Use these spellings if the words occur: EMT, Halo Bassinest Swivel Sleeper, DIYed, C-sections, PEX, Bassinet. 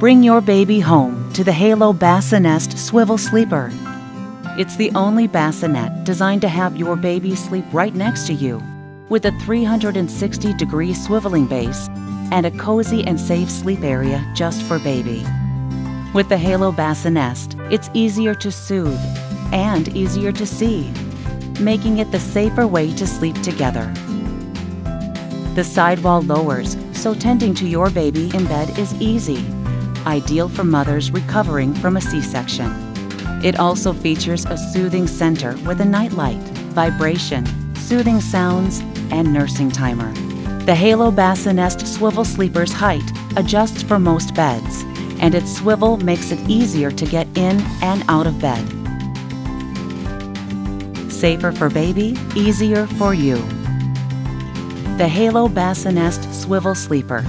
Bring your baby home to the Halo Bassinest Swivel Sleeper. It's the only bassinet designed to have your baby sleep right next to you, with a 360-degree swiveling base and a cozy and safe sleep area just for baby. With the Halo Bassinest, it's easier to soothe and easier to see, making it the safer way to sleep together. The sidewall lowers, so tending to your baby in bed is easy, ideal for mothers recovering from a C-section. It also features a soothing center with a nightlight, vibration, soothing sounds, and nursing timer. The Halo Bassinest Swivel Sleeper's height adjusts for most beds, and its swivel makes it easier to get in and out of bed. Safer for baby, easier for you. The Halo Bassinest Swivel Sleeper.